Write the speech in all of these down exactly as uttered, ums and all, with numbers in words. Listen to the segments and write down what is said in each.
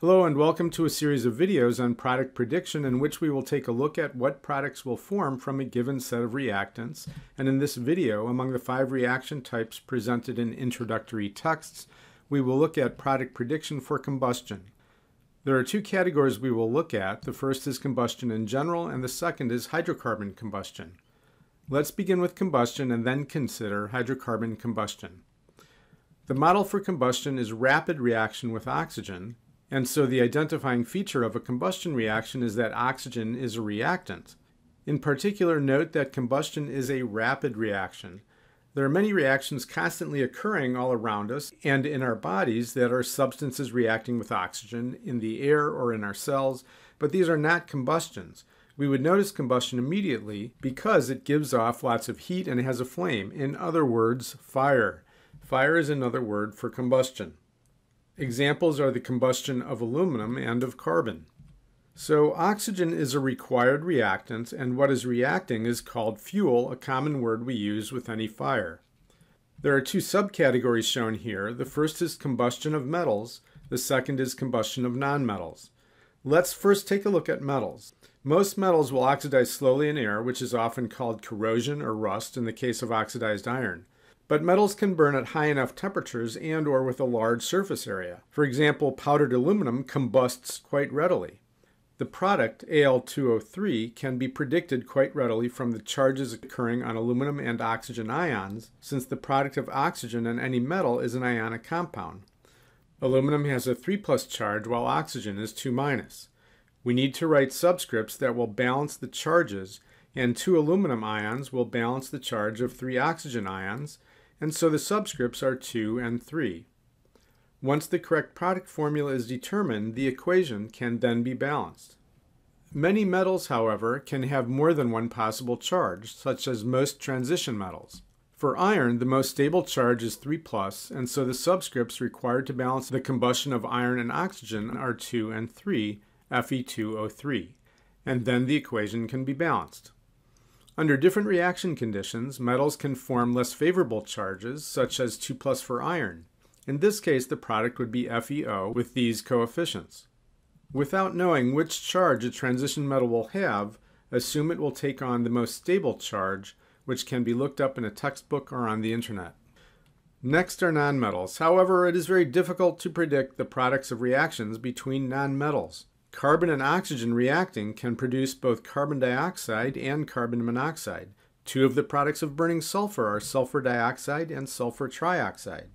Hello and welcome to a series of videos on product prediction in which we will take a look at what products will form from a given set of reactants. And in this video, among the five reaction types presented in introductory texts, we will look at product prediction for combustion. There are two categories we will look at. The first is combustion in general and the second is hydrocarbon combustion. Let's begin with combustion and then consider hydrocarbon combustion. The model for combustion is rapid reaction with oxygen. And so the identifying feature of a combustion reaction is that oxygen is a reactant. In particular, note that combustion is a rapid reaction. There are many reactions constantly occurring all around us and in our bodies that are substances reacting with oxygen in the air or in our cells, but these are not combustions. We would notice combustion immediately because it gives off lots of heat and has a flame. In other words, fire. Fire is another word for combustion. Examples are the combustion of aluminum and of carbon. So oxygen is a required reactant, and what is reacting is called fuel, a common word we use with any fire. There are two subcategories shown here. The first is combustion of metals. The second is combustion of nonmetals. Let's first take a look at metals. Most metals will oxidize slowly in air, which is often called corrosion or rust in the case of oxidized iron. But metals can burn at high enough temperatures and or with a large surface area. For example, powdered aluminum combusts quite readily. The product, A L two O three, can be predicted quite readily from the charges occurring on aluminum and oxygen ions, since the product of oxygen and any metal is an ionic compound. Aluminum has a three plus charge while oxygen is two minus. We need to write subscripts that will balance the charges, and two aluminum ions will balance the charge of three oxygen ions, and so the subscripts are two and three. Once the correct product formula is determined, the equation can then be balanced. Many metals, however, can have more than one possible charge, such as most transition metals. For iron, the most stable charge is three plus, and so the subscripts required to balance the combustion of iron and oxygen are two and three, F E two O three, and then the equation can be balanced. Under different reaction conditions, metals can form less favorable charges, such as two plus for iron. In this case, the product would be F E O with these coefficients. Without knowing which charge a transition metal will have, assume it will take on the most stable charge, which can be looked up in a textbook or on the internet. Next are nonmetals. However, it is very difficult to predict the products of reactions between nonmetals. Carbon and oxygen reacting can produce both carbon dioxide and carbon monoxide. Two of the products of burning sulfur are sulfur dioxide and sulfur trioxide.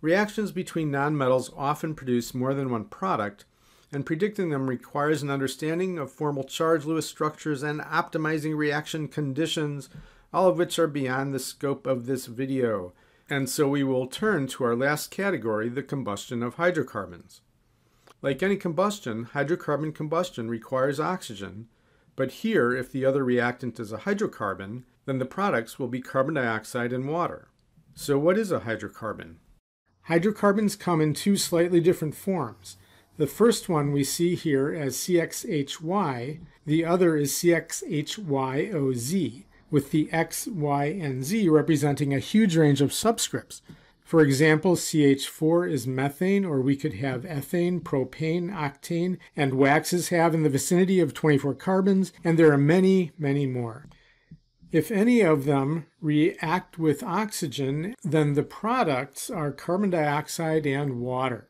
Reactions between nonmetals often produce more than one product, and predicting them requires an understanding of formal charge Lewis structures and optimizing reaction conditions, all of which are beyond the scope of this video. And so we will turn to our last category, the combustion of hydrocarbons. Like any combustion, hydrocarbon combustion requires oxygen, but here, if the other reactant is a hydrocarbon, then the products will be carbon dioxide and water. So what is a hydrocarbon? Hydrocarbons come in two slightly different forms. The first one we see here as C X H Y, the other is C X H Y O Z, with the X, Y, and Z representing a huge range of subscripts. For example, C H four is methane, or we could have ethane, propane, octane, and waxes have in the vicinity of twenty-four carbons, and there are many, many more. If any of them react with oxygen, then the products are carbon dioxide and water.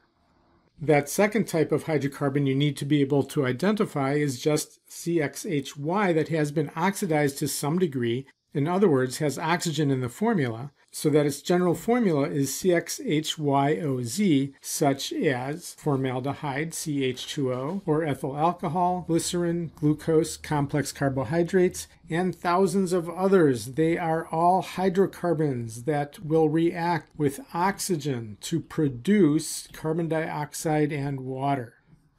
That second type of hydrocarbon you need to be able to identify is just C X H Y that has been oxidized to some degree, in other words, has oxygen in the formula, so that its general formula is C X H Y O Z, such as formaldehyde, C H two O, or ethyl alcohol, glycerin, glucose, complex carbohydrates, and thousands of others. They are all hydrocarbons that will react with oxygen to produce carbon dioxide and water.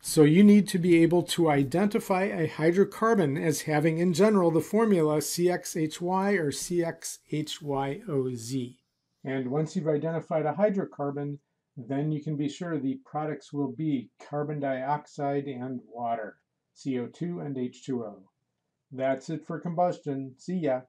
So you need to be able to identify a hydrocarbon as having in general the formula C X H Y or C X H Y O Z. And once you've identified a hydrocarbon, then you can be sure the products will be carbon dioxide and water, C O two and H two O. That's it for combustion. See ya!